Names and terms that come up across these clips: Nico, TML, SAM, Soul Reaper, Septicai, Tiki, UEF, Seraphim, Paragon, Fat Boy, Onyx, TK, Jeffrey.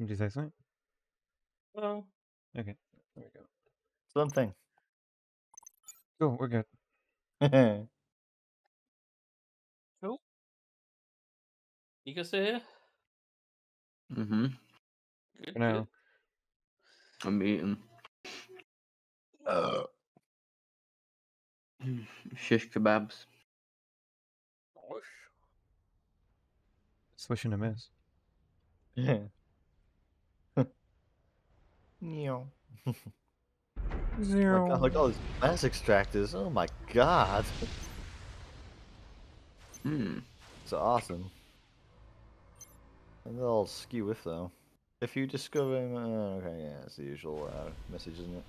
Did you say something? No. Okay. There we go. Something. Cool. We're good. Cool. You guys still here? Mm-hmm. Good. Now. I'm eating. Shish kebabs. Swishing a miss. Yeah. Neo. Zero. Like all these mass extractors. Oh my god. Hmm. It's awesome. And they'll skew with though. If you discover him, okay, yeah, it's the usual message, isn't it?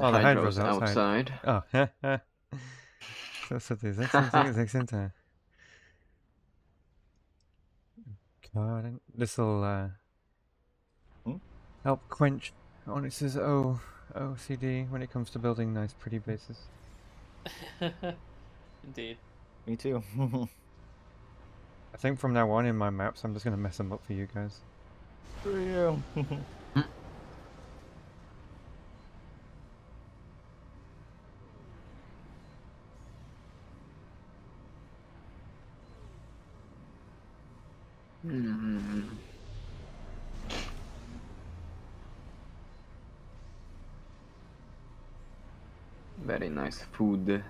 Oh, the Hydra's outside. Oh, yeah. So the exact same time. God, this'll help quench Onyx's OCD when it comes to building nice, pretty bases. Indeed. Me too. I think from now on in my maps, I'm just gonna mess them up for you guys. For you. Very nice food.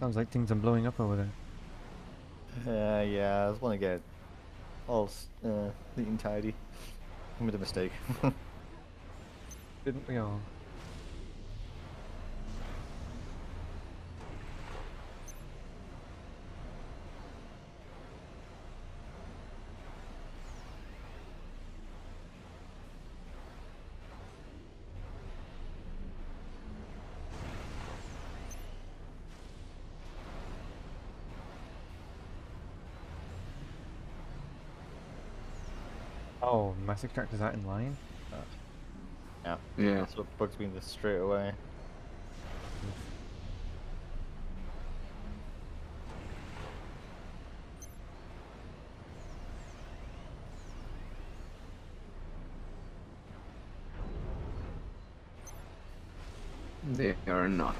Sounds like things are blowing up over there. Yeah, I just want to get all neat and tidy. I made a mistake. Didn't we all? Mass extractors out in line? Yeah. Yeah. That's what bugs me this straight away. They are not.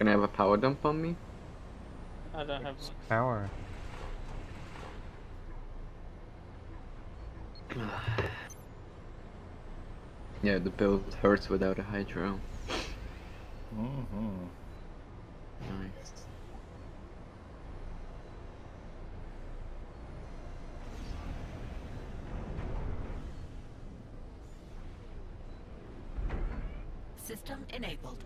Can I have a power dump on me? I don't have one. Power. Yeah, the build hurts without a hydro. Mm-hmm. Nice. System enabled.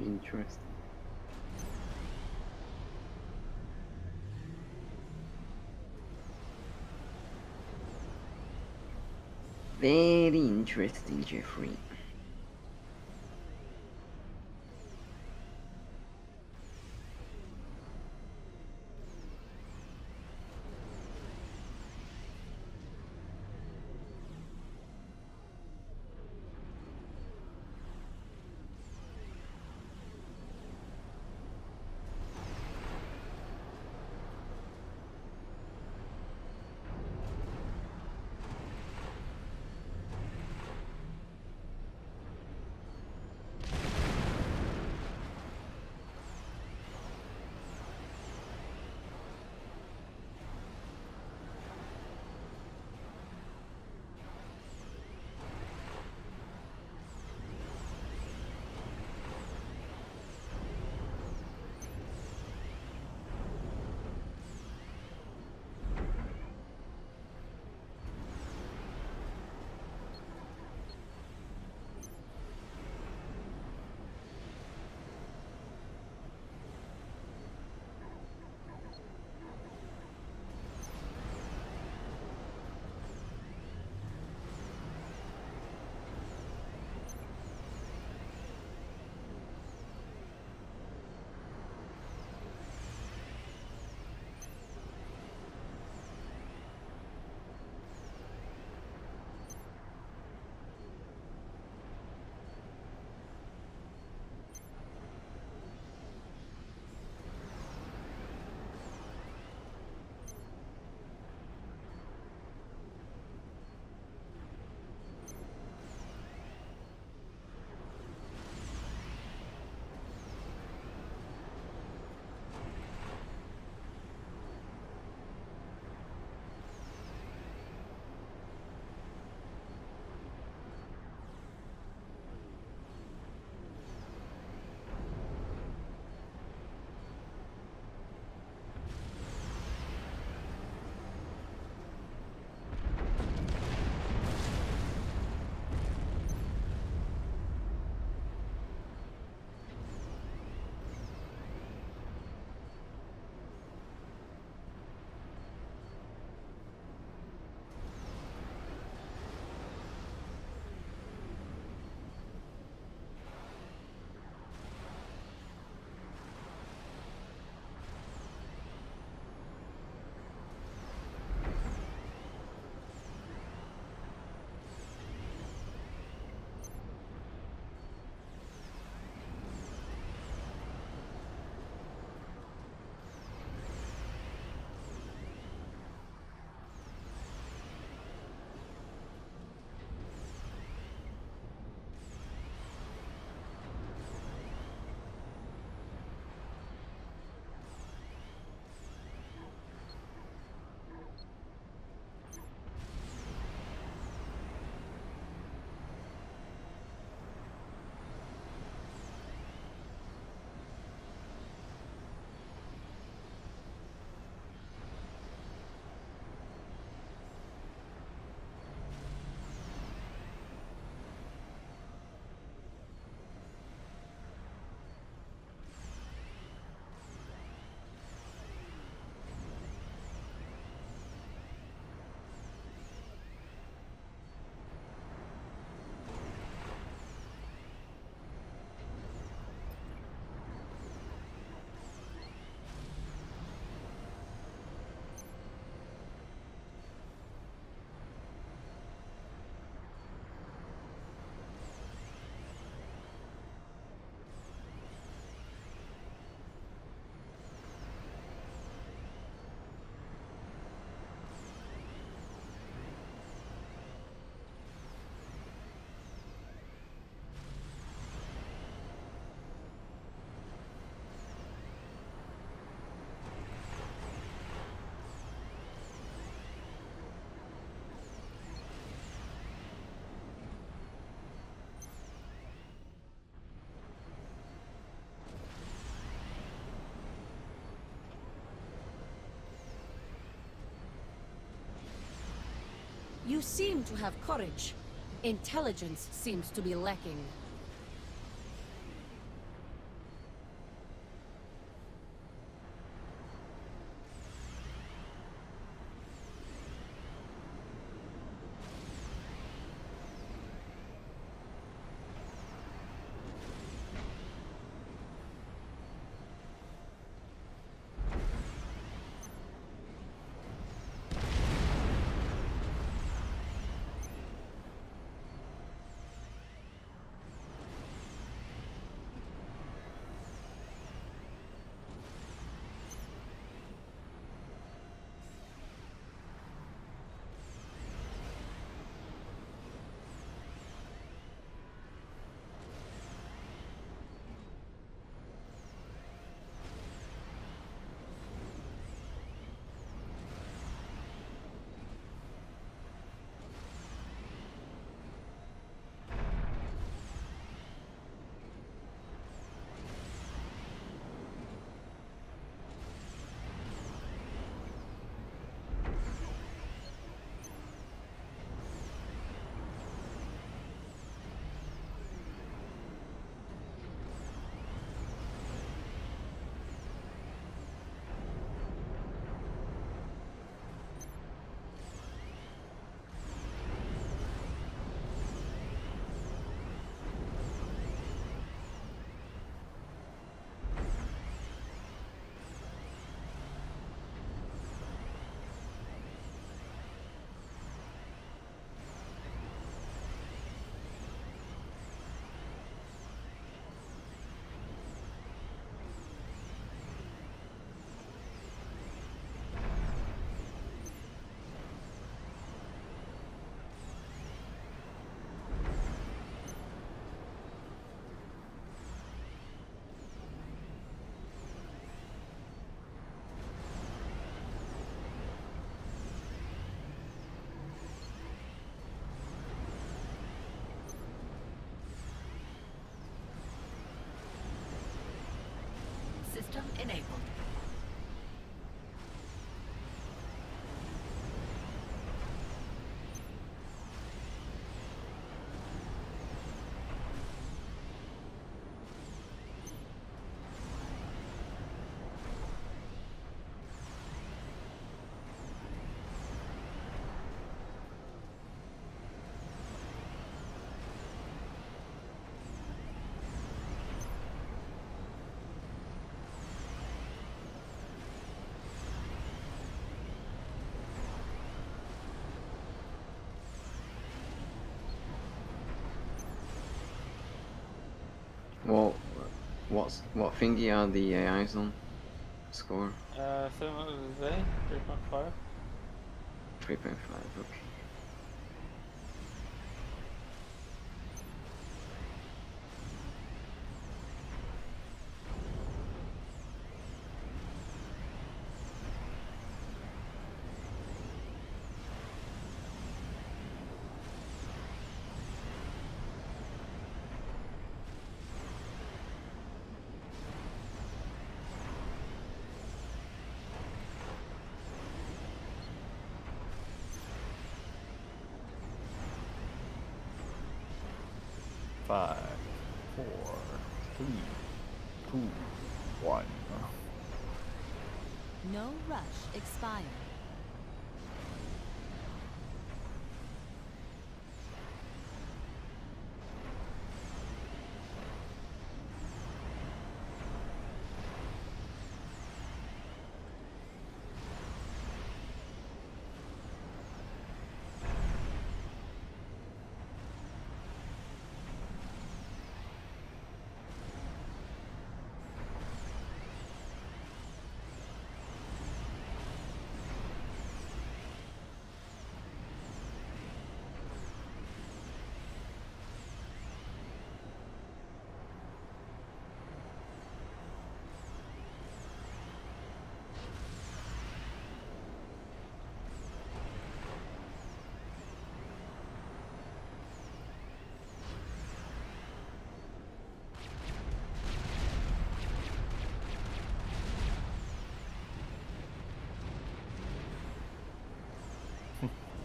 Interesting. Very interesting, Jeffrey. You seem to have courage. Intelligence seems to be lacking. enabled. What thingy are the AIs on? Score? 3.5. 3.5, okay. Expire.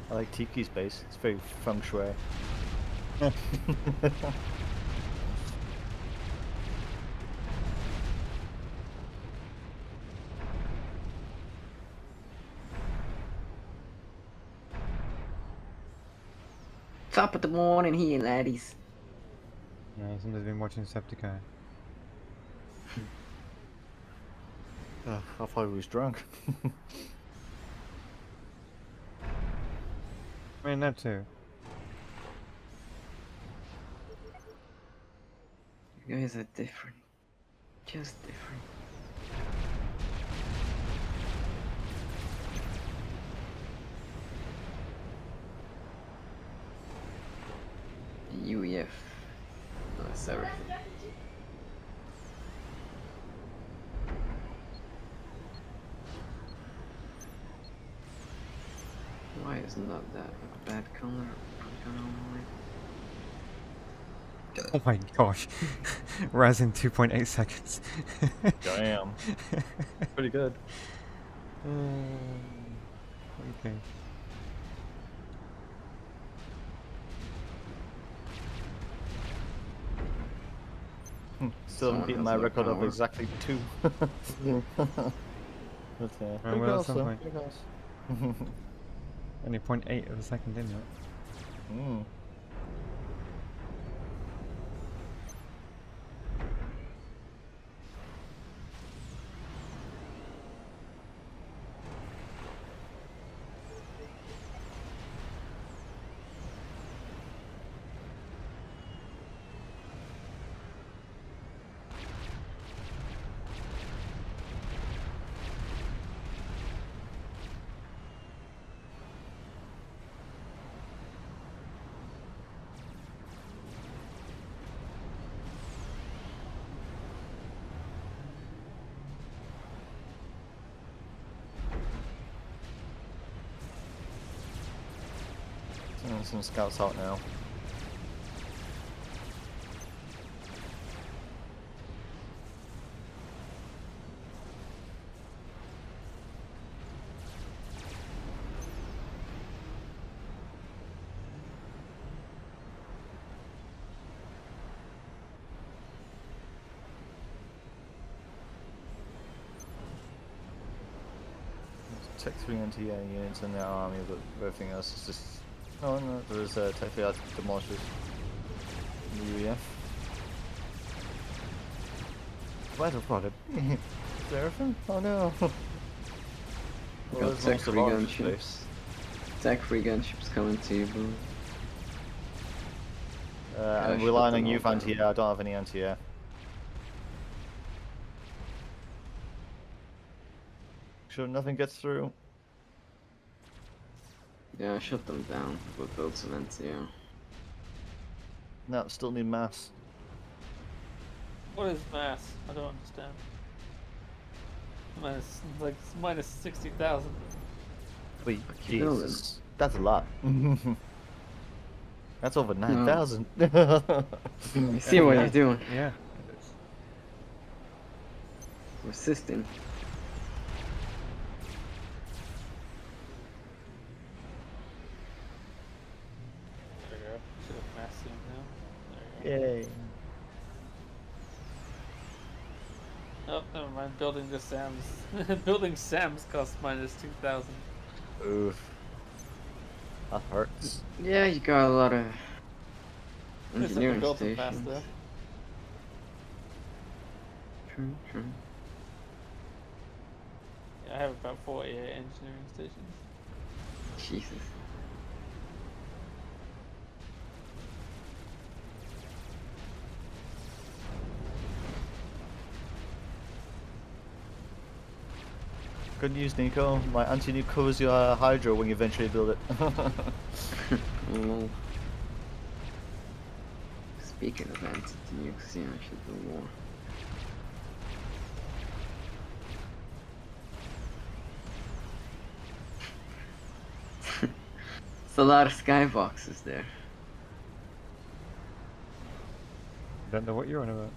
I like Tiki's base, it's very feng shui. Top of the morning here, laddies. Yeah, somebody's been watching Septicai. I thought he was drunk. I mean, that too. You guys are different. Just different. UEF. No, that's Seraphim. Why is not that a bad color? Oh my gosh. Rise in 2.8 seconds. Damn. Pretty good. Okay. Still haven't beaten my record of exactly 2. Okay. Only 0.8 of a second in it. Mm. Some scouts out now. Tech 3 and TA units in their army, but everything else is just... Oh no, there is Tech 3 demolishers in the UEF. What have got it? Seraphim? Oh no! Well, Tech 3 gunships. Tech 3 gunships coming to you, bro. I'm relying on you for anti-air, I don't have any anti-air. Sure nothing gets through. Yeah, I shut them down, we'll build some anti-air. No, still need mass. What is mass? I don't understand. Minus, like, minus 60,000. Wait, Jesus. That's a lot. That's over 9,000. No. You see what you're doing. Yeah. Resisting. There we go. Should have massed him now. There we go. Yay. Oh, never mind. Building the SAMs. Building SAMs costs minus 2,000. Oof. That hurts. Yeah, you got a lot of engineering stations. True, true. Yeah, I have about 48 engineering stations. Jesus. Good news, Nico. My anti-nuke covers your hydro when you eventually build it. Oh. Speaking of anti-nukes, yeah, I should do more. It's a lot of skyboxes there. Don't know what you're on about.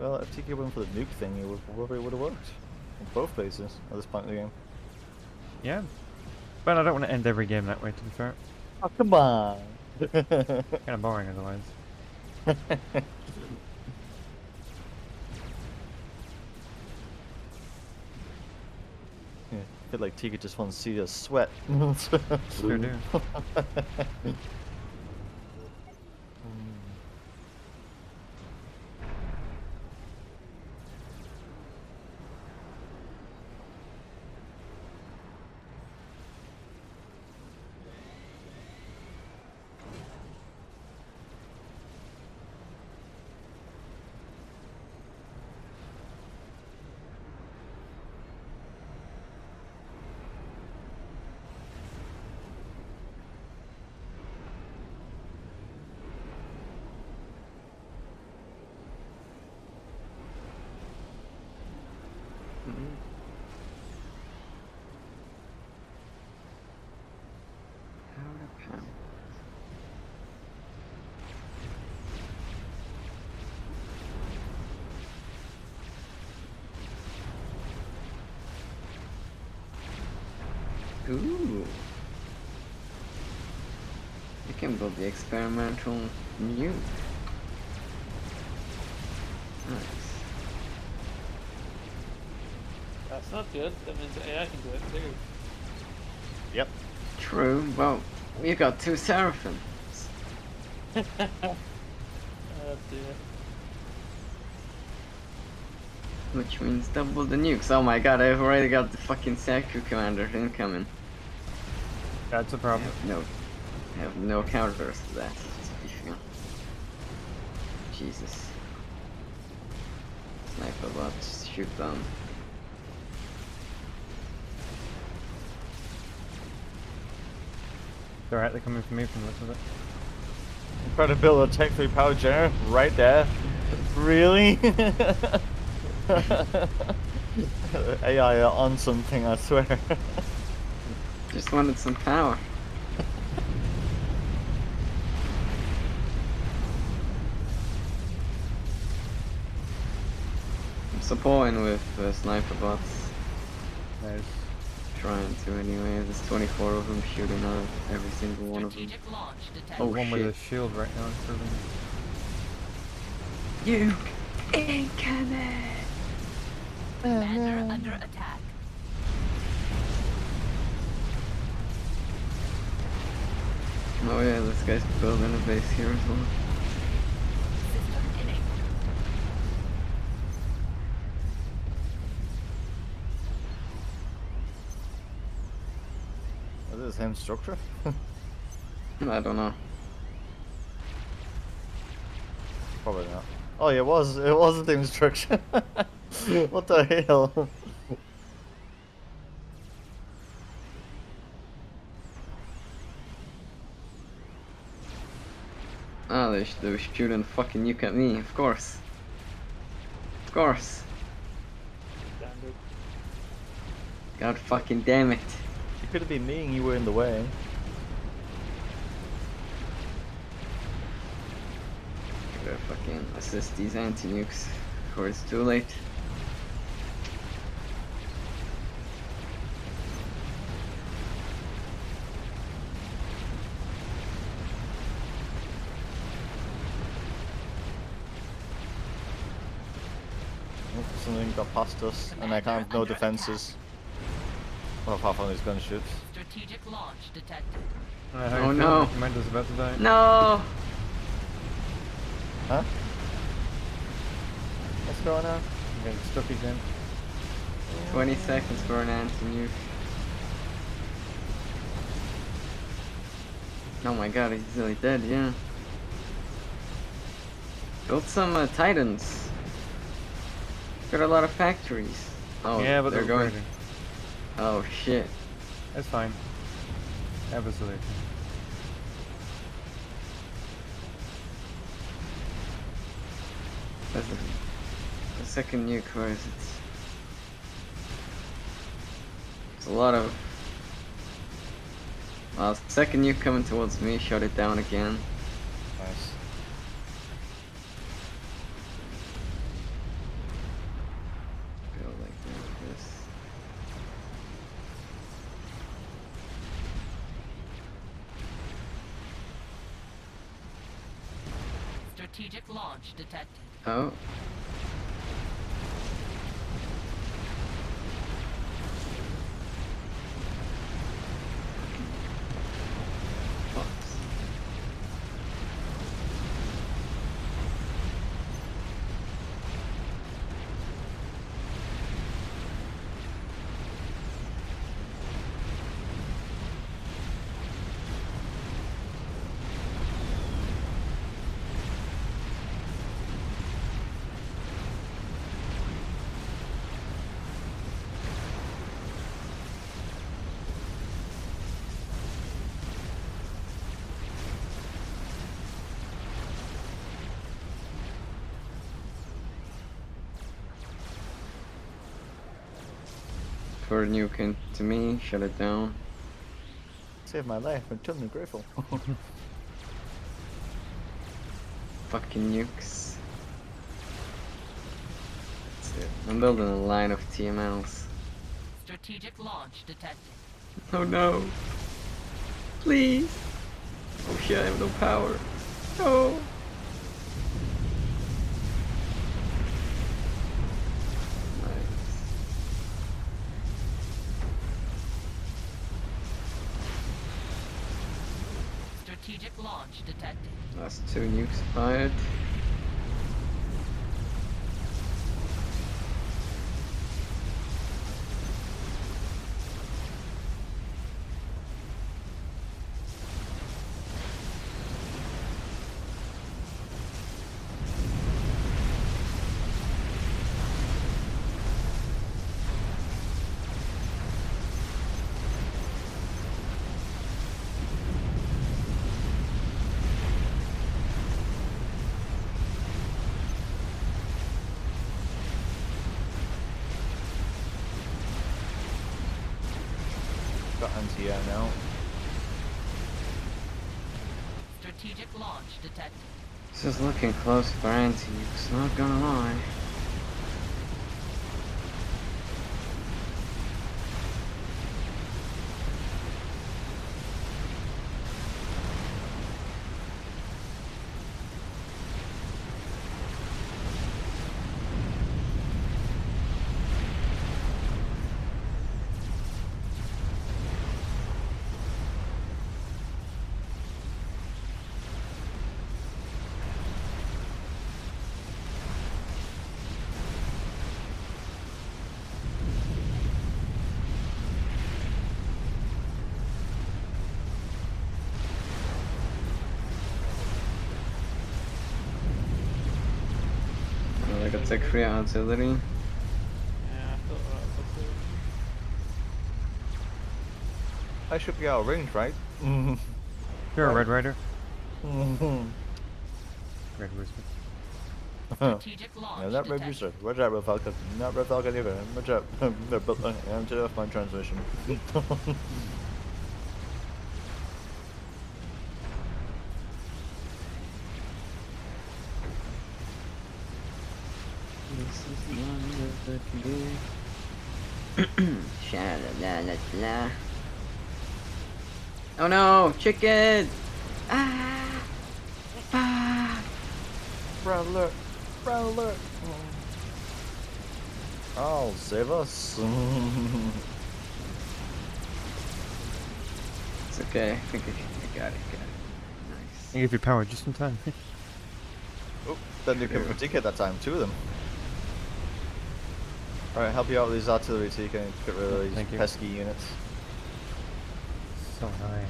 Well, if TK went for the nuke thing, it probably would have worked in both places at this point in the game. Yeah, but I don't want to end every game that way, to be fair. Oh, come on! Kind of boring otherwise. Yeah, I feel like TK just wants to see us sweat. Sure do. Ooh. You can build the experimental nuke. Nice. That's not good. That means AI can do it too. Yep. True. Well, you got two Seraphims. Oh dear. Which means double the nukes. Oh my god, I've already got the fucking Saku commander incoming. That's a problem. I have no counters to that. Jesus. Sniper bots, shoot them. Alright, they're coming for me from the looks of it. I'm trying to build a Tech 3 power generator right there. Really? AI are on something, I swear. Just wanted some power. I'm supporting with sniper bots. Nice. Trying to anyway. There's 24 of them shooting out every single one of them. Oh, one with a shield right now. You incoming! Commander under attack. Oh yeah, this guy's building a base here as well. Is this him structure? I don't know. Probably not. Oh, yeah, it was a team structure. What the hell? Ah, they were shooting fucking nuke at me, of course. Of course. God fucking damn it. It could have been me and you were in the way. Gotta fucking assist these anti-nukes before it's too late. Something got past us, and I can't have no defenses. Well, apart from these gunships. Strategic launch detected. Oh no! Commander's about to die. No! Huh? What's going on? I'm getting stuck again. 20 seconds for an anti-nuke. Oh my god, he's really dead, yeah. Built some Titans. Got a lot of factories. Oh, yeah, but they're going. Crazy. Oh shit. That's fine. Absolutely. That's the second nuke, where is it? There's a lot of. Well, second nuke coming towards me, shut it down again. Nice. Strategic launch detected. Oh. Oops. Third nuke into me, shut it down. Saved my life, I'm totally grateful. Fucking nukes. That's it. I'm building a line of TMLs. Strategic launch detected. Oh no. Please. Oh shit, I have no power. No. Strategic launch detected. Last two nukes fired. Got anti-air now. Strategic launch detected. This is looking close for anti-nukes, not gonna lie. I got tech free artillery. Yeah, I thought I should be out of range, right? Mm-hmm. You're a Red Rider. Mm-hmm. Red Wizard. Yeah, not Red Wizard. Roger that, Red Falcon. Not Red Falcon either. Roger that. They're both I'm turning off my transmission. This is not what I can do. Sha-la-la-la-la. Oh no! Chicken! Ah! Fuck! Brown alert! Brown alert! Oh, save us! It's okay, I think I got it, Nice. You gave your power just in time. Oh, then you can TK that time, two of them. Alright, help you out with these artillery so you can get rid of these pesky units. So high.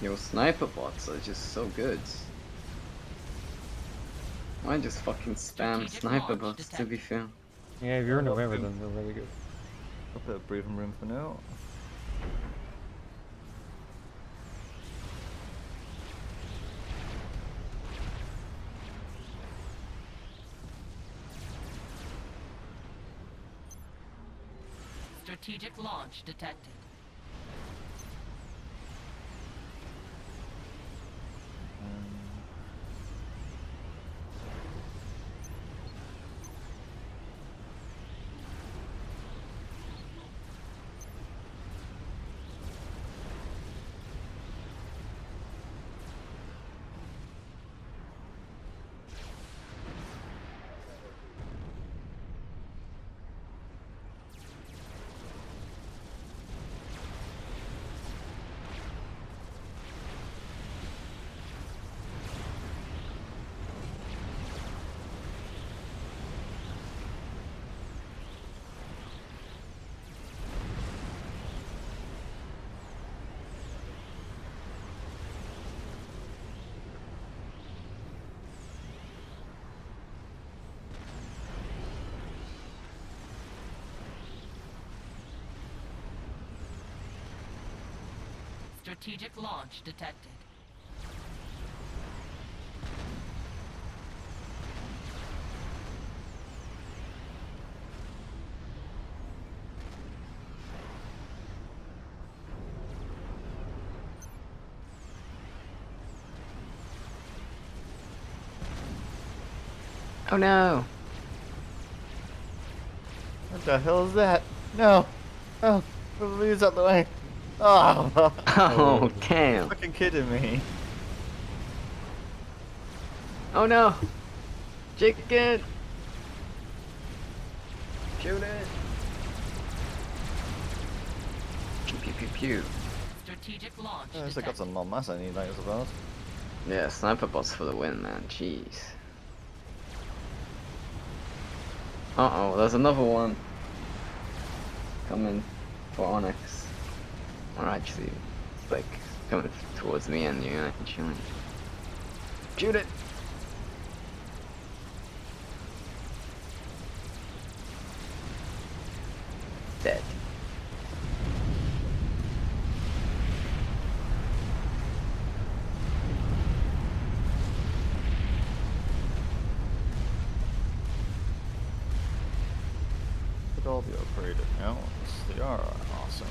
Your sniper bots are just so good. Why just fucking spam sniper bots to be fair? Yeah, if you're in the way with them, they're really good. I'll put a breathing room for now. Strategic launch detected. Strategic launch detected. Oh no! What the hell is that? No! Oh, please out the way! Oh, oh damn! You're fucking kidding me! Oh no! Chicken! Shoot it! Pew pew pew pew. Strategic launch. I guess I got some more mass I need, I suppose. Yeah, sniper bots for the win, man. Jeez. Uh oh, there's another one coming for Onyx. Or actually, like, coming towards me and you, and I can shoot it. Shoot it! Dead. Look at all the upgraded now. They are awesome.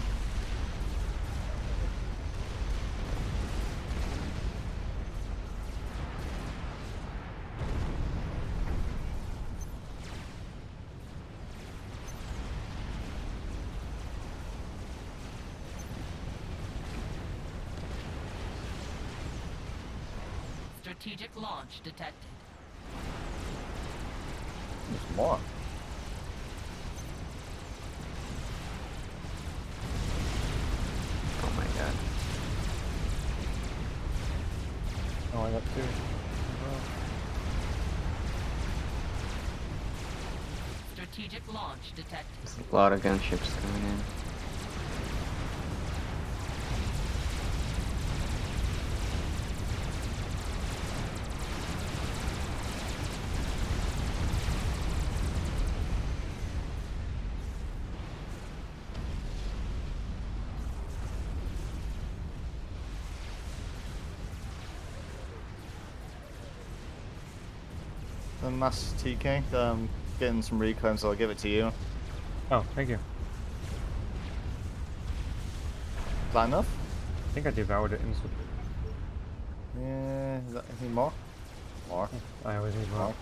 Strategic launch detected. There's more. Oh my god. Oh, I got two. Oh. Strategic launch detected. There's a lot of gunships coming in. then Master TK. Getting some reclaims, so I'll give it to you. Oh, thank you. Is that enough? I think I devoured it instantly. Yeah, is that anything more? More. I always need more.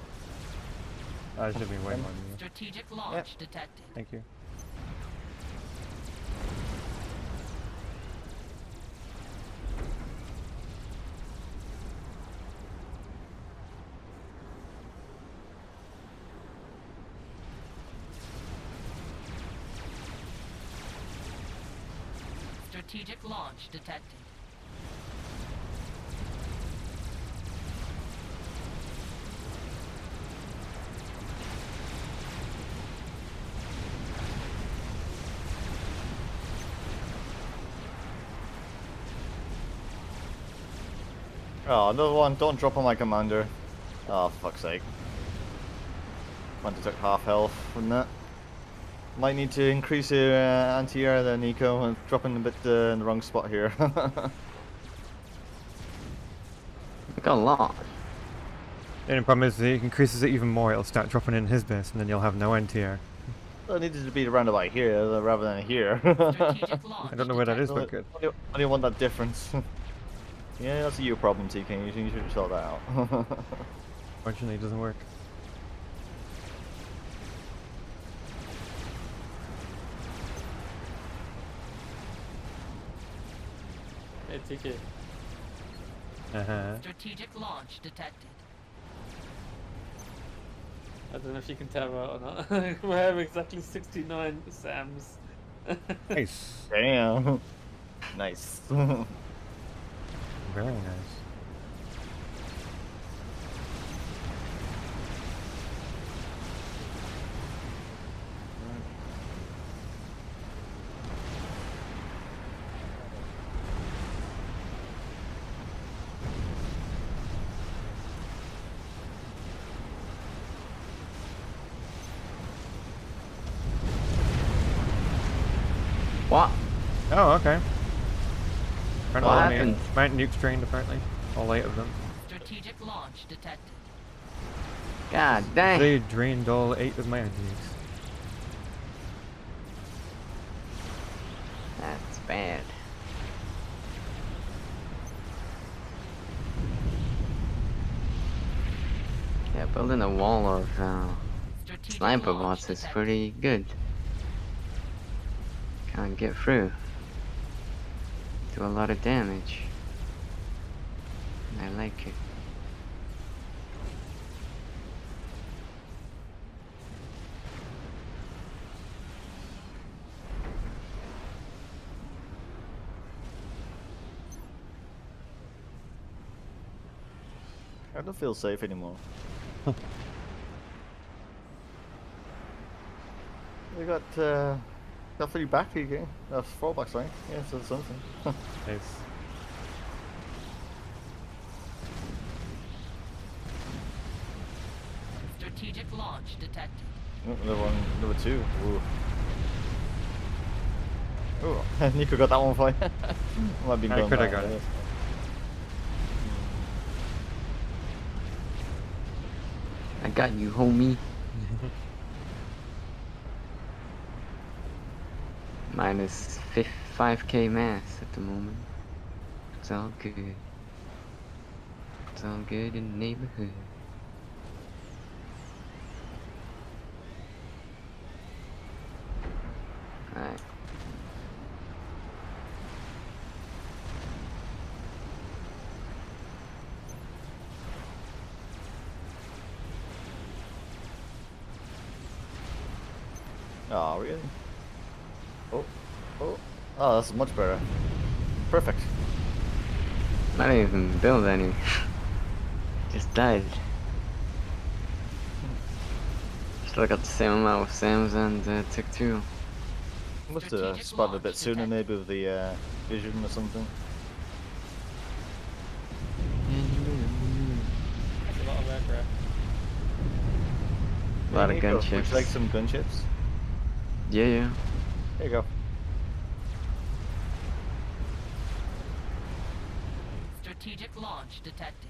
I should be way more than you. Strategic launch detected. Thank you. Strategic launch detected. Oh, another one. Don't drop on my commander. Oh, fuck's sake. Commander took half health from that. Might need to increase your anti-air there, Nico. I'm dropping a bit in the wrong spot here. I got a lot. The only problem is if he increases it even more, it'll start dropping in his base, and then you'll have no anti-air. Well, it needed to be around about here rather than here. I don't know where that is, but good. I don't want that difference. Yeah, that's a you problem, TK. You should sort that out. Unfortunately, it doesn't work. Hey, TK. Strategic launch detected. I don't know if you can tell or not. We have exactly 69 SAMs. Nice. Damn. Nice. Very nice. What? Oh, okay. What happened? Mount nukes drained apparently. All 8 of them. Strategic launch detected. God dang. They drained all 8 of my nukes. That's bad. Yeah, building a wall of sniper bots is pretty good. Can't get through. Do a lot of damage. I like it. I don't feel safe anymore. We got got 3 back again. That's 4 back, right? Yeah, so something. Nice. Strategic launch detected. Oh, another one, number 2. Ooh. Ooh, Nico got that one for you. Might be going back. Got it. I got you, homie. Minus 5k mass at the moment. It's all good. It's all good in the neighborhood. Alright. Oh, really? Oh, that's much better. Perfect. I didn't even build any. Just died. Still got the same amount of SAMs and Tick 2. Must have spotted a bit sooner, maybe with the vision or something. That's a lot of aircraft. A lot of gunships. Would you like some gunships? Yeah, yeah. There you go. Strategic launch detected.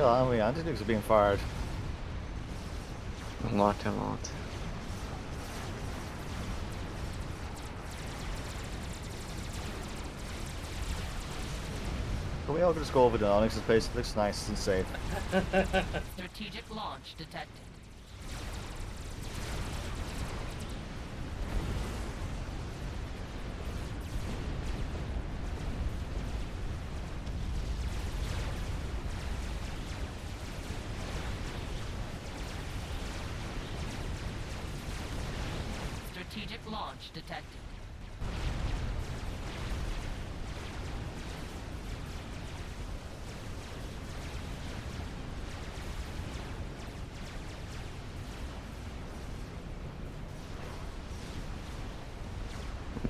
real, how many anti-nukes are being fired? Unlocked him out. Can we all just go over to Onyx's place? It looks nice and safe. Strategic launch detected. Strategic launch detected.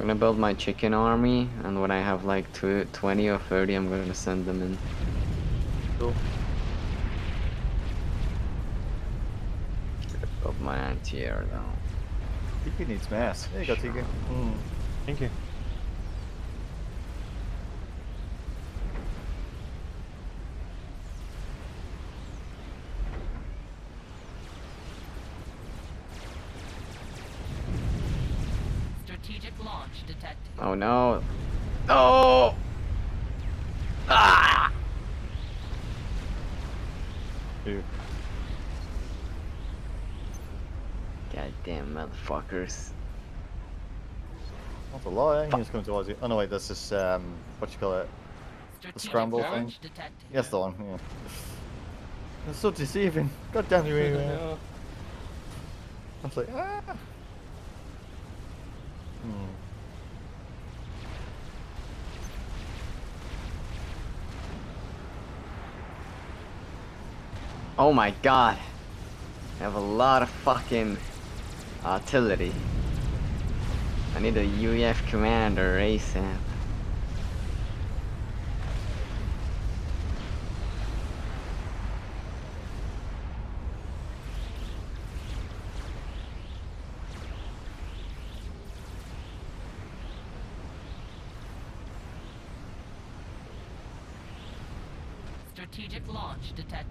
I'm gonna build my chicken army, and when I have like 20 or 30, I'm gonna send them in. Cool. Build my anti-air now. Tiki needs mass. There you go, Tiki. Mm. Thank you. Strategic launch detected. Oh no. No! Ah! Dude. Damn motherfuckers. Not a lie, he's coming towards you. Oh no wait, that's just what you call it? The scramble thing? Yes, the one, yeah. That's so deceiving. God damn you, man. I was like, ah! Hmm. Oh my god! I have a lot of fucking artillery. I need a UEF commander ASAP. Strategic launch detected.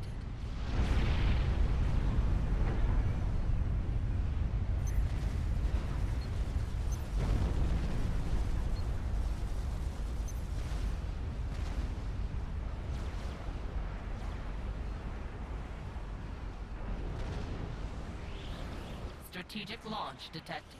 Strategic launch detected.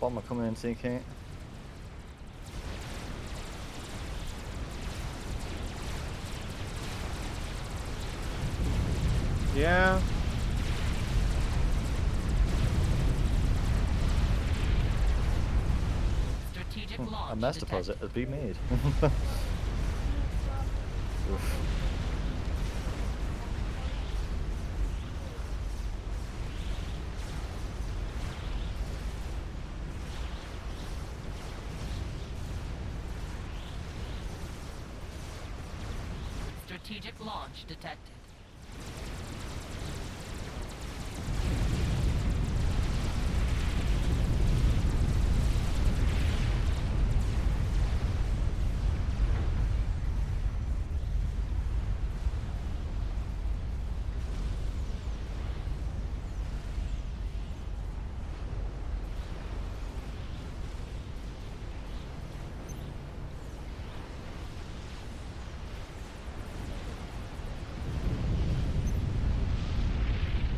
Bomber coming in, TK. Yeah. Strategic launch. A mass deposit has been made. Oof. Strategic launch detected.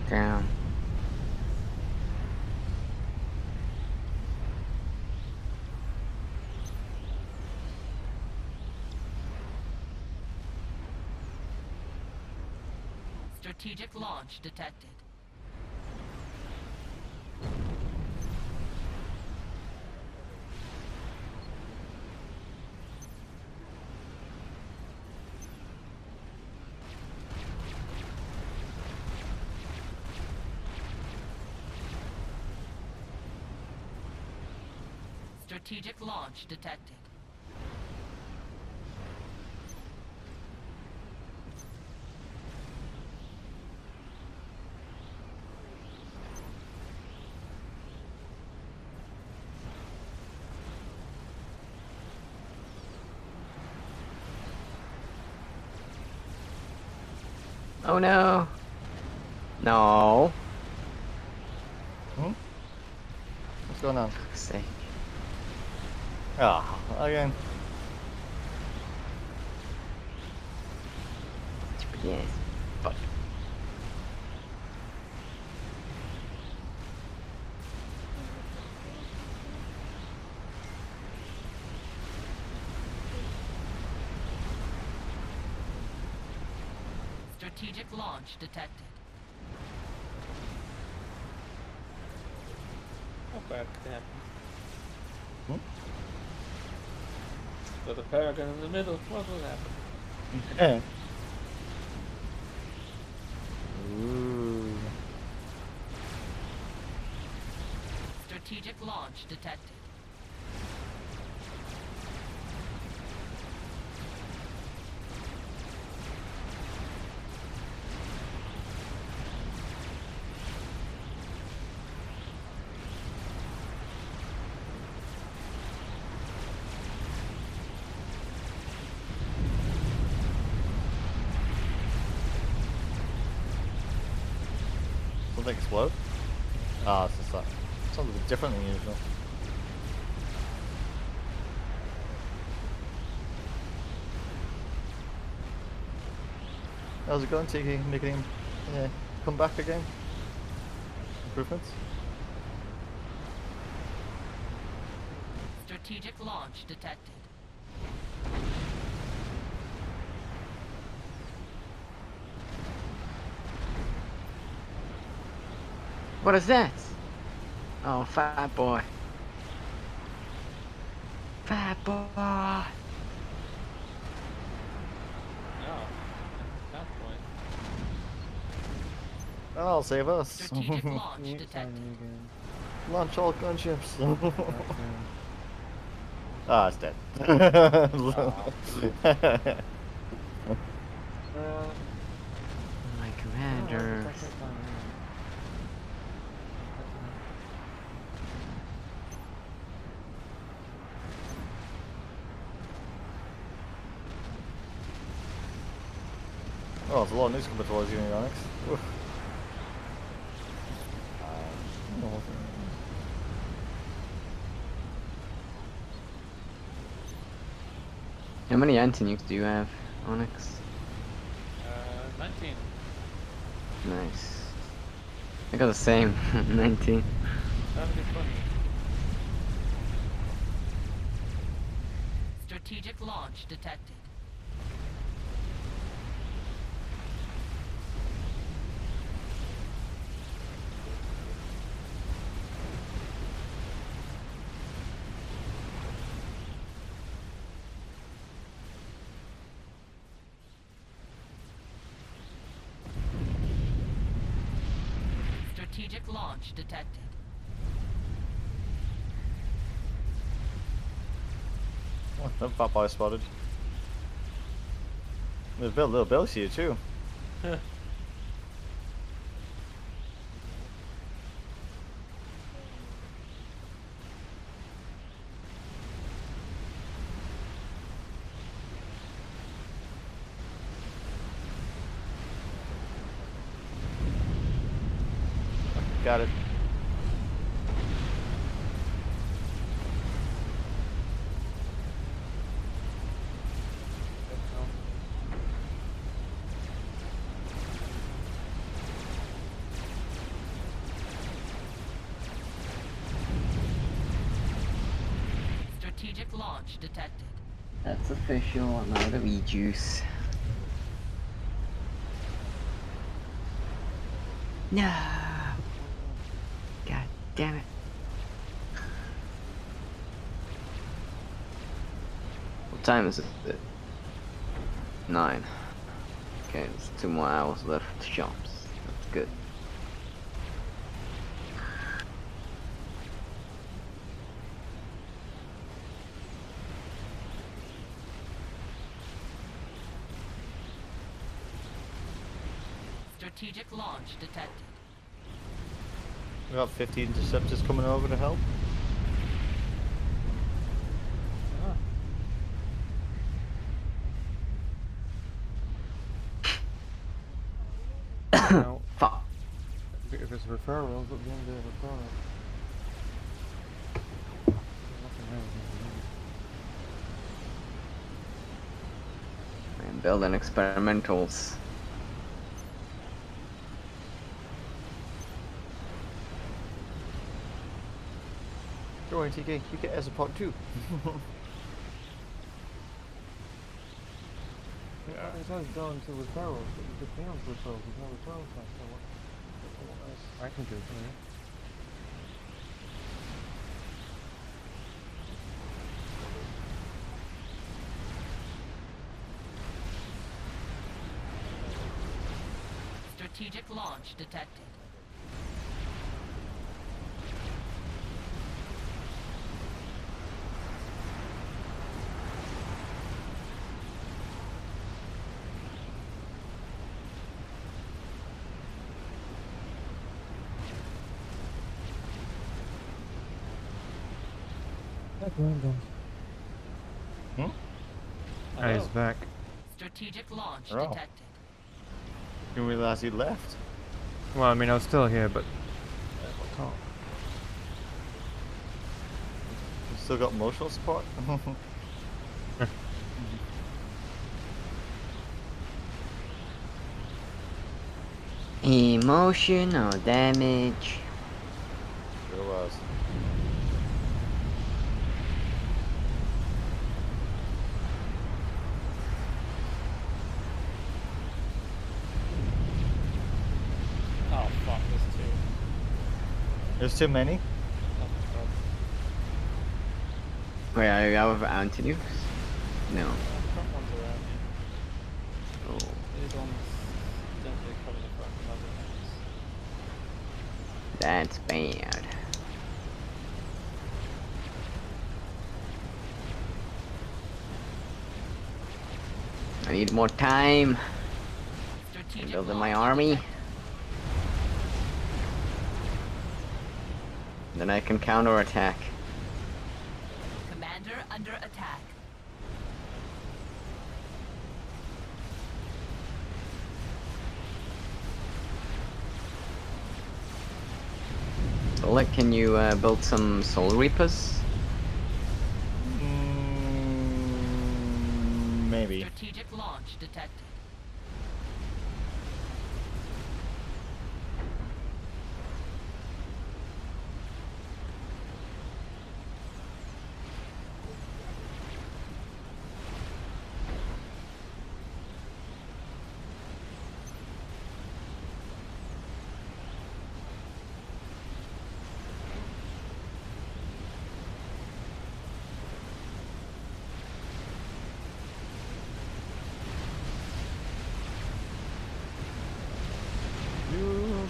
Down. Strategic launch detected. Strategic launch detected. Oh no. No. Hmm? What's going on? Fuck's sake. Ah, oh, again. Yes. Fuck. Strategic launch detected. Not bad could happen. Hmm? Got a Paragon in the middle, what will happen? Ooh. Strategic launch detected. Explode? Ah, it's just like it's a little bit different than usual. How's it going, Tiki? Making him come back again? Improvements? Strategic launch detected. What is that? Oh, Fat Boy. Fat Boy. No, Fat Boy. That'll save us. Launch, launch all gunships. Ah, it's dead. Oh. My commander. Oh, there's a lot of news coming towards you, Onyx. Oof. How many anti-nukes do you have, Onyx? 19. Nice. I got the same, 19. That'd be funny. Strategic launch detected. Strategic launch detected. What the Fat Boy spotted. There's a little belly here too. Huh. Got it. Strategic launch detected. That's official, I'm out of e-juice. No. Damn it. What time is it? 9. Okay, there's 2 more hours left to jumps. That's good. strategic launch detected. We got 15 interceptors coming over to help. No. Fuck. If it's referrals, look beyond the referrals. I'm building experimentals. Don't worry, TK, you get as a part too. It's always going to referrals, but you could fail with referrals. There's no referrals left, so what else I can do for you? Strategic launch detected. Hmm? Oh, he's back. Strategic launch detected. You realize he left? Well, I mean, I was still here, but oh. Still got emotional support. Emotional damage. Sure was. There's too many. Wait, are you out of antidotes? No. Oh. That's bad. I need more time. I'm building my army. Then I can counterattack. Commander under attack. Bullet, can you build some Soul Reapers? Maybe. Strategic launch detected.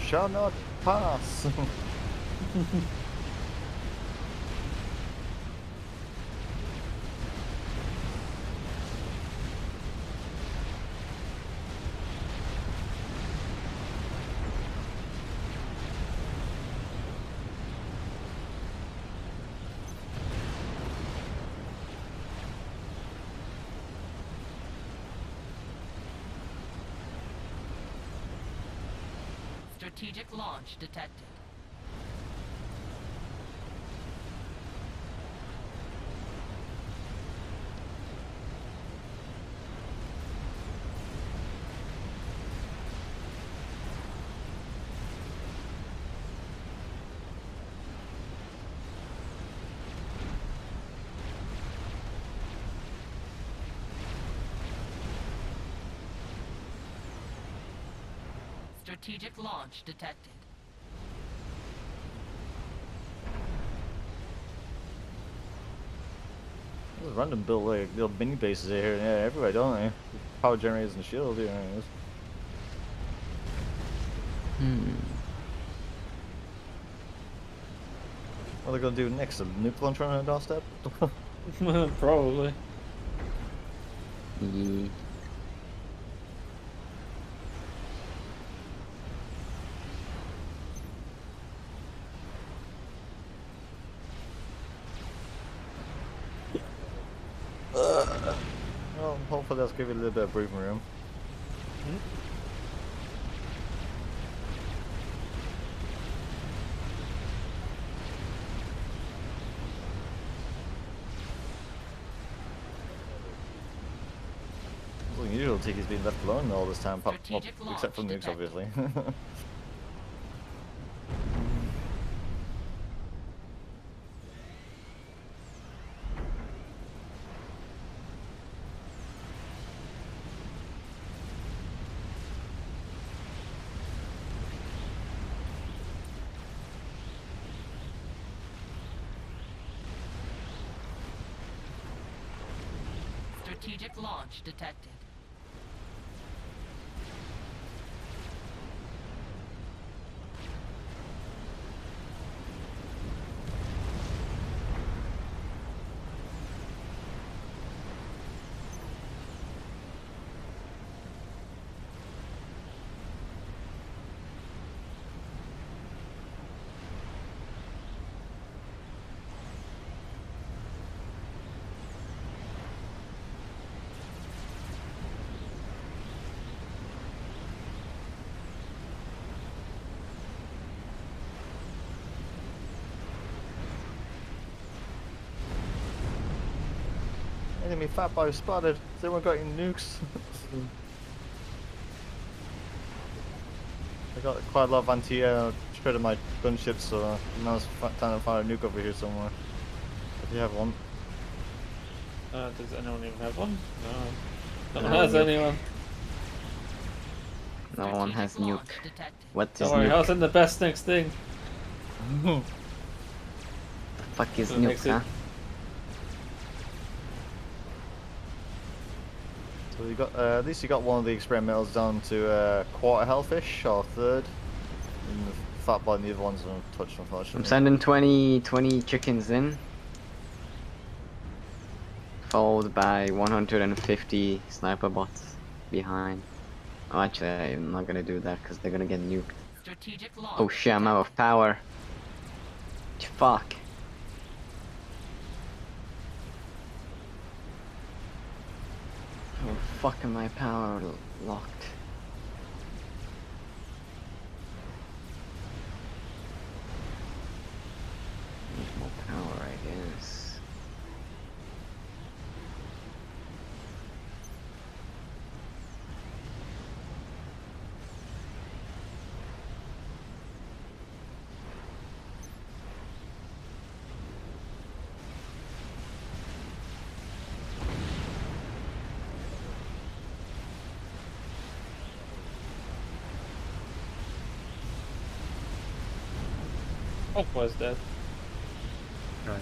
Shall not pass. Strategic launch detected. Strategic launch detected. Those random build like little mini bases here and there everywhere, don't they? Power generators and shields here and What are they gonna do next? A nuke launcher on a doorstep? Probably. hopefully that's give you a little bit of breathing room. Well, usual Tiki's been left alone all this time, except for nukes, obviously. Strategic launch detected. Enemy Fat Boy spotted. Has anyone got any nukes? I got quite a lot of anti-air spread in my gunships, so now it's time to find a nuke over here somewhere. If you have one. Does anyone even have one? No. No one has anyone. No one has nuke. What is nuke? I was in the best next thing. The fuck is nuke, huh? So you got at least you got one of the experimentals down to quarter health-ish or third, and the Fat Boy and the other ones are touched, unfortunately. I'm sending 20 chickens in, followed by 150 sniper bots behind. Oh, actually, I'm not gonna do that because they're gonna get nuked. Oh shit! I'm out of power. Fuck. Oh fuck, am I power locked? Need more power, I guess. Oh, was that? Oh, yeah.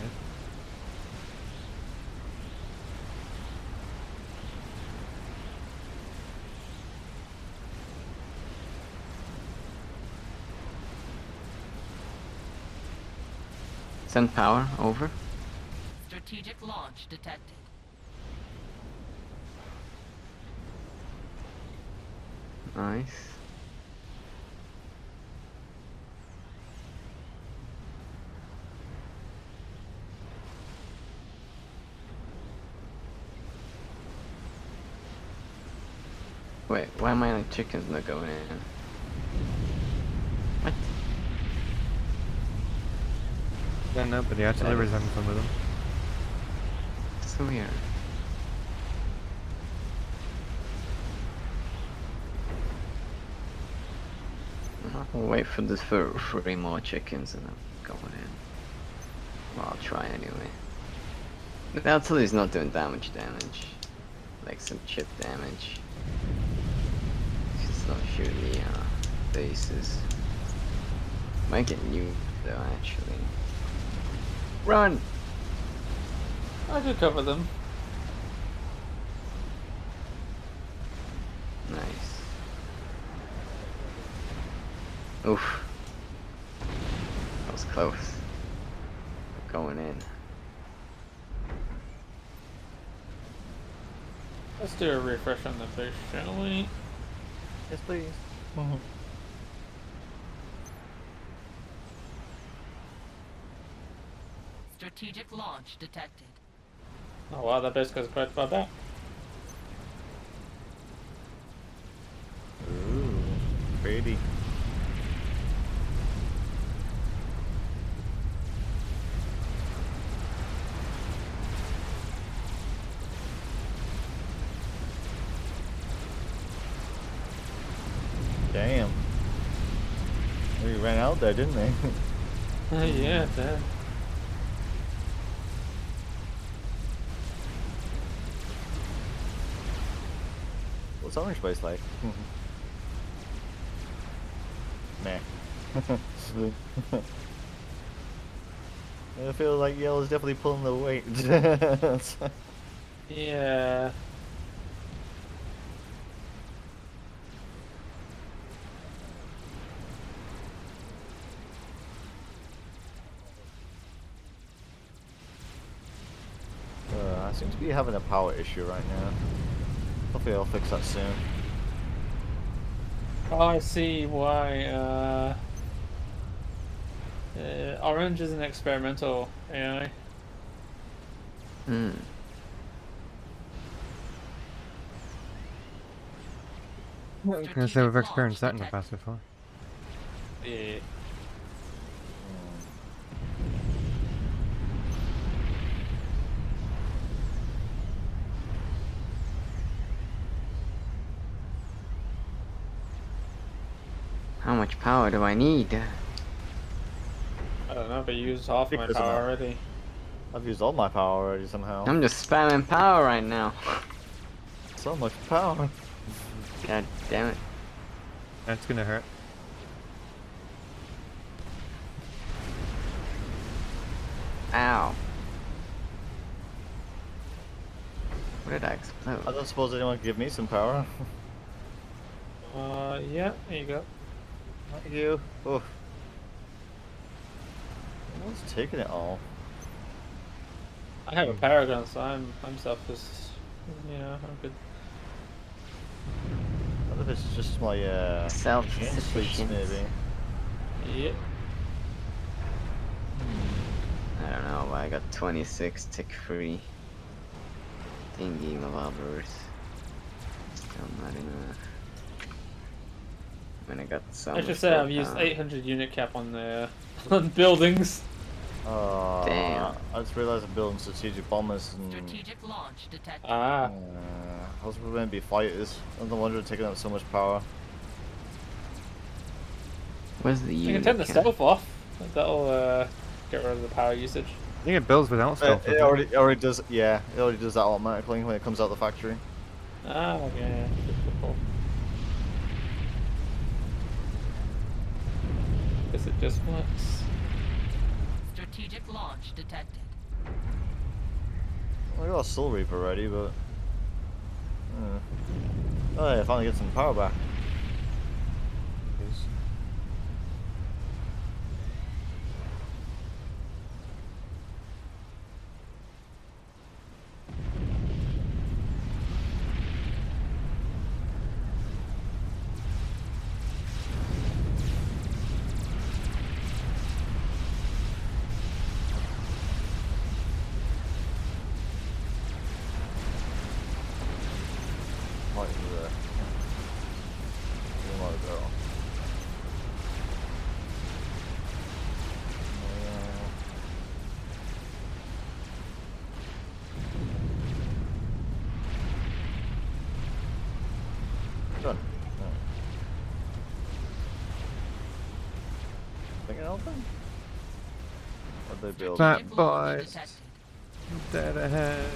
Send power over. Strategic launch detected. Nice. Wait, why am I like chickens not going in? What? I don't know, but the artillery's having fun with them. So weird. I'll wait for this for 3 more chickens and I'm going in. Well, I'll try anyway. The artillery's not doing damage. Like some chip damage. Not sure the bases. Might get new though, actually. Run! I could cover them. Nice. Oof. That was close. Going in. Let's do a refresh on the fish, shall we? Yes, please. Mm-hmm. Strategic launch detected. Oh wow, that base goes quite far back. maybe. Damn. They ran out there, didn't they? Yeah, damn. What's orange place like? Nah. I feel like yellow's definitely pulling the weight. Yeah. I seem to be having a power issue right now. Hopefully I'll fix that soon. I see why Orange is an experimental AI. Hmm. I was gonna say we've experienced that in the past before. Yeah. How much power do I need? I don't know, but you used half my power already. I've used all my power already somehow. I'm just spamming power right now. So much power. God damn it. That's gonna hurt. Ow. Where did I explode? I don't suppose anyone could give me some power. Yeah, there you go. Thank you. Oh. Someone's taking it all. I have a Paragon, so I'm selfless. Yeah, I'm good. I wonder if it's just my self-sufficiency maybe. Yep. I don't know why I got 26 tick-free thingy revolvers. Still not enough. I got so I should say I've used 800 unit cap on the buildings. Oh, damn. I just realized I'm building strategic bombers and strategic launch detected. Ah. I was going to be fighters. I'm the one who's taking up so much power. Where's the unit? You can turn the stealth off. That'll get rid of the power usage. I think it builds without stealth. It already does. Yeah, it already does that automatically when it comes out of the factory. Ah, okay. It just works. Strategic launch detected. I got a Soul Reaper ready, but oh yeah, I finally get some power back. Yes. Fat Boy! Dead ahead.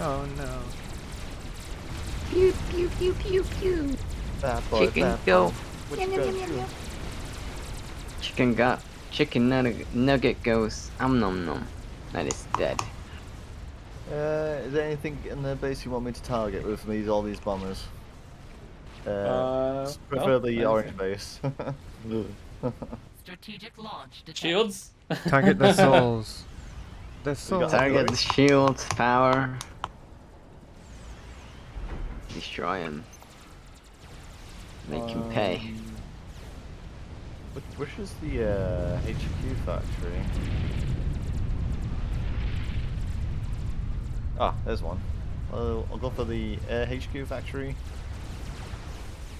Oh no. Pew pew pew pew pew. Fat Boy. Chicken go. Chicken got. Chicken nugget goes. Om nom nom. That is dead. Is there anything in the base you want me to target with these all these bombers? Preferably orange base. Strategic launch. Shields. Target the souls. The souls. Target the shields. Power. Destroy him. Make him pay. Which is the HQ factory? Ah, there's one. I'll go for the HQ factory.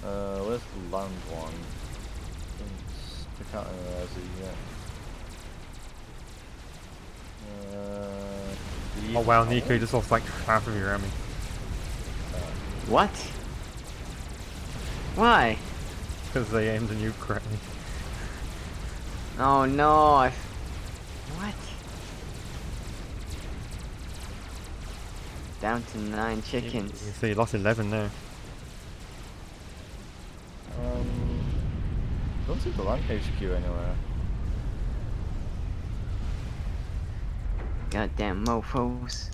Where's the land one? I can't realise it yet. Oh wow, Nico, you just lost like half of your army. What? Why? Because they aimed and you correctly. Oh no, what? Down to 9 chickens. So you lost 11 now. Don't see the land HQ anywhere. Goddamn mofos.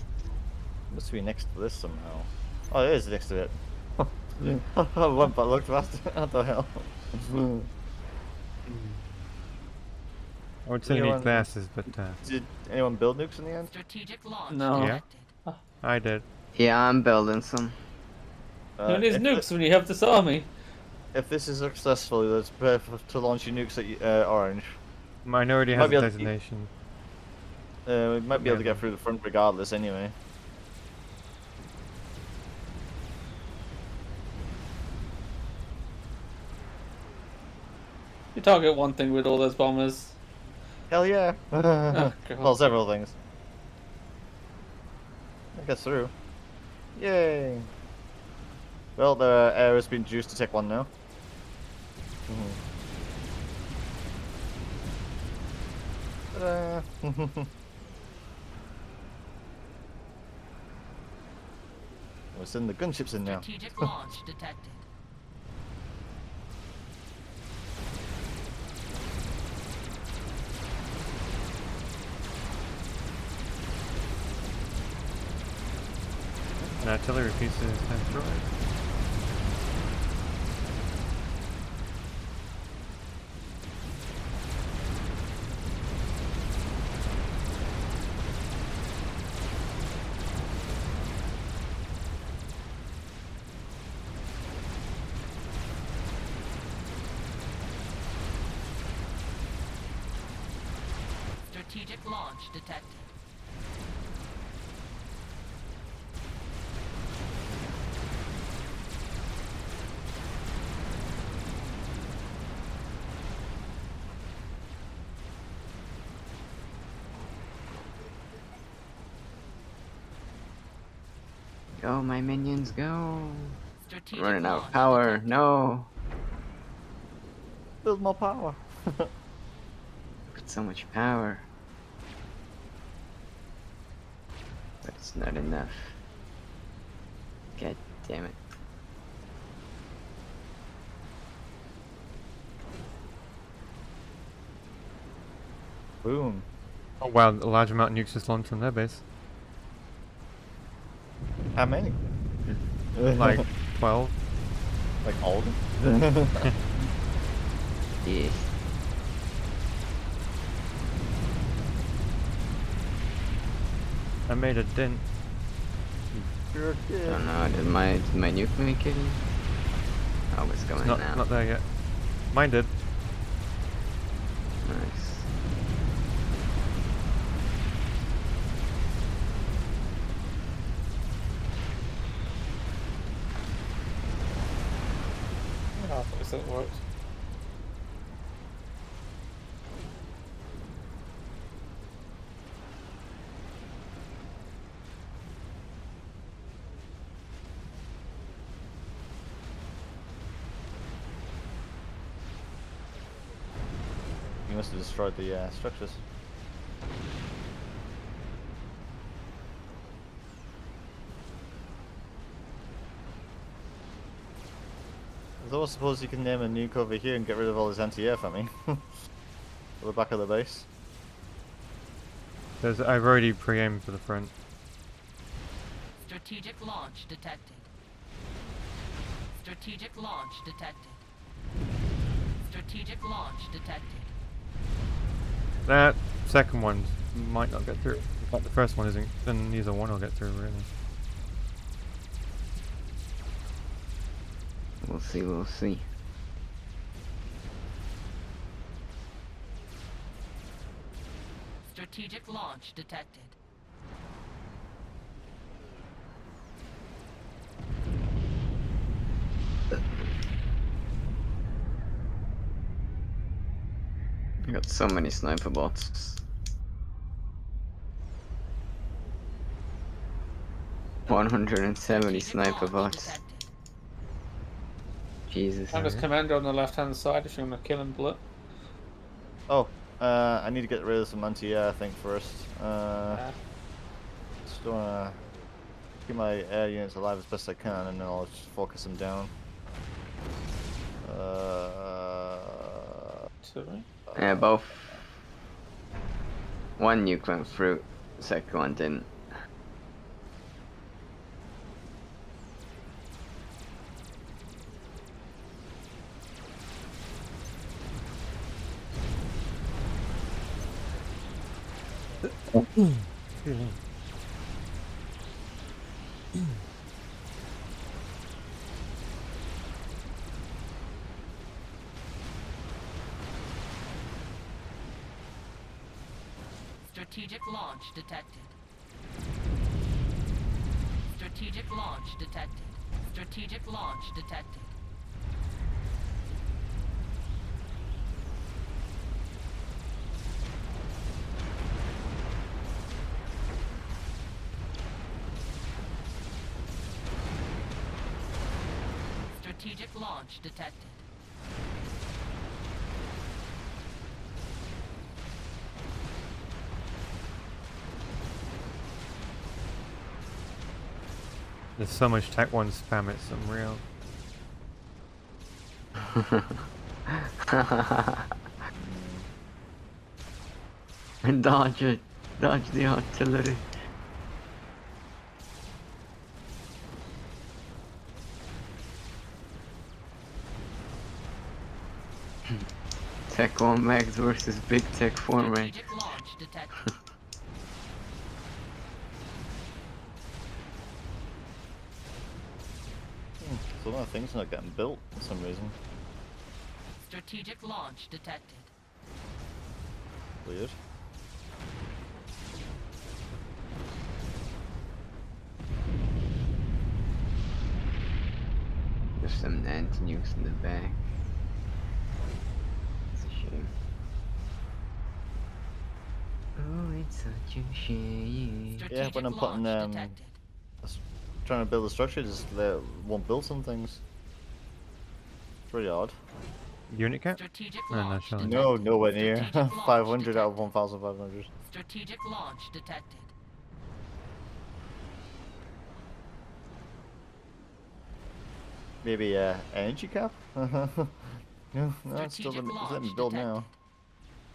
Must be next to this somehow. Oh, it is next to it. I went but looked past it. What the hell? I would say need glasses, but. Did anyone build nukes in the end? Strategic launch. No. Yeah. I did. Yeah, I'm building some. Who needs nukes when you have this army? If this is successful, that's perfect to launch your nukes at Orange. Minority has a designation. We might be able to get through the front regardless, anyway. You target one thing with all those bombers. Hell yeah! Oh, well, several things. I guess through. Yay! Well, the air has been juiced to take one now. Ta-da! We'll send the gunships in now. Strategic launch detected. An artillery piece is destroyed. Strategic launch detected. Go, my minions, go! Strategic running out of power, no! Build more power! Got so much power. But it's not enough. God damn it. Boom. Oh wow, a large amount of nukes just launched from their base. How many? Like 12. Like all of them? Yes. I made a dent. Sure did. Oh no, did my nuke make it? Oh, it's going now. Not there yet. Mine did. Nice. That worked. You must have destroyed the structures. I suppose you can name a nuke over here and get rid of all his anti-air for me. The back of the base. I've already pre-aimed for the front. Strategic launch detected. Strategic launch detected. Strategic launch detected. That second one might not get through. But the first one isn't. Then neither one will get through, really. We'll see, we'll see. Strategic launch detected. So many sniper bots. $170 sniper bots. Jesus. And there's commander on the left-hand side if you want to kill and blip. Oh, I need to get rid of some anti-air thing first. Just wanna keep my air units alive as best I can, and then I'll just focus them down. Yeah, both. One nuke went through, second one didn't. Strategic launch detected. Strategic launch detected. Strategic launch detected. Strategic launch detected. There's so much Tech 1 spam, it's unreal. And dodge it. Dodge the artillery. Tech 1 mags versus big Tech 4 mags. A lot of things not getting built for some reason. Strategic launch detected. Weird. There's some anti-nukes in the back. It's a shame. Oh, it's such a shame. Yeah, when I'm putting trying to build a structure, just won't build some things. It's pretty odd. Unit cap? No, no, nowhere near. 500 out of 1,500. Strategic launch detected. Maybe energy cap? No, it's still letting me build now.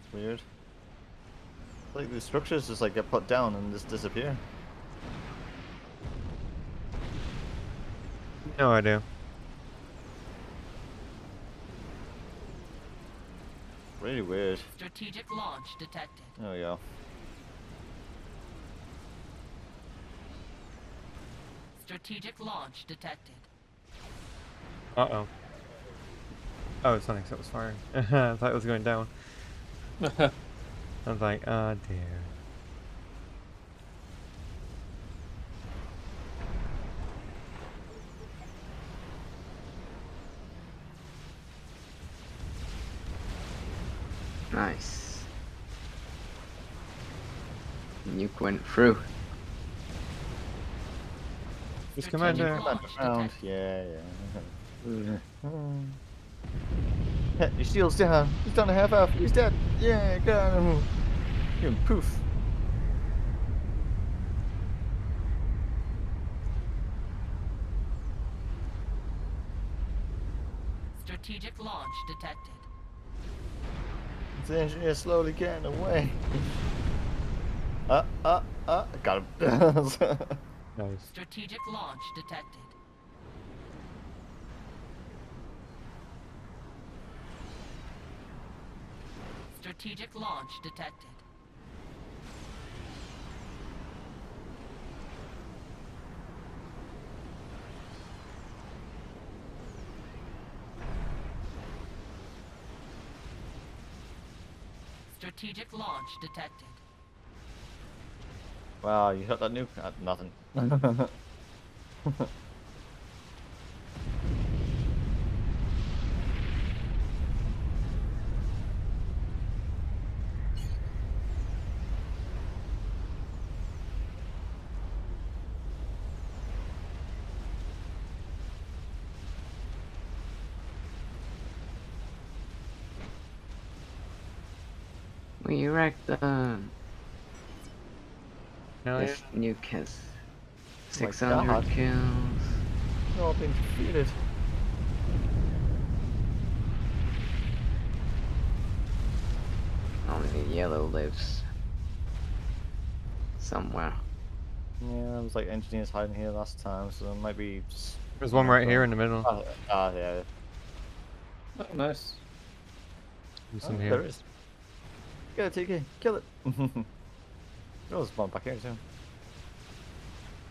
It's weird. It's like the structures just like get put down and just disappear. No idea. Really weird. Strategic launch detected. There we go. Strategic launch detected. Uh oh. Oh, it's Onyx that was firing. I thought it was going down. I was like, ah, dear. Nice. Nuke went through. This commander. Yeah. Your shield's down. He's down to half health. He's dead. Yeah, got him. Give him poof. Strategic launch detected. The engineer slowly getting away. Got him. Nice. Strategic launch detected. Strategic launch detected. Strategic launch detected. Wow, you shot that nuke? Nothing. We wrecked them. This nuke has 600 kills. No, I've been defeated. Only yellow lives somewhere. Yeah, it was like engineers hiding here last time, so there might be. There's one right here in the middle. Ah, yeah. Oh, nice. There's some here. There is. Go, TK, kill it. There's one back here too.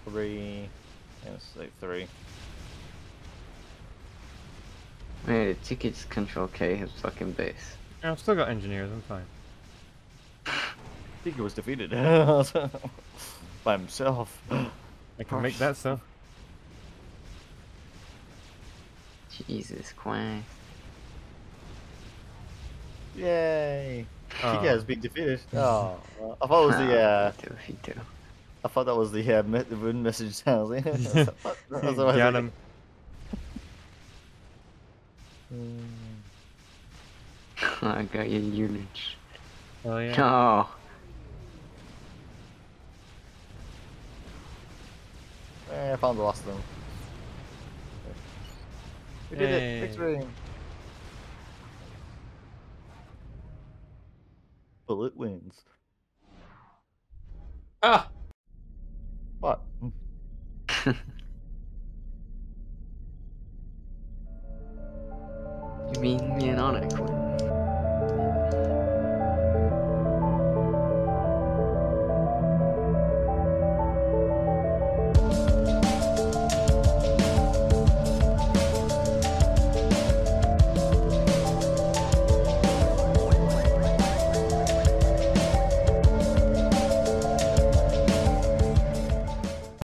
Three. Man, the tickets control K his fucking base. Yeah, I've still got engineers, I'm fine. Tiki was defeated by himself. I can make that stuff. Jesus Christ. Yay! Oh. Tiki has been defeated. Oh, I thought it was the I thought that was the wooden message. I was like, got him. I got your units. Oh yeah. Oh. I found the last one. We did it! Victory! Bullet wins. Ah! What?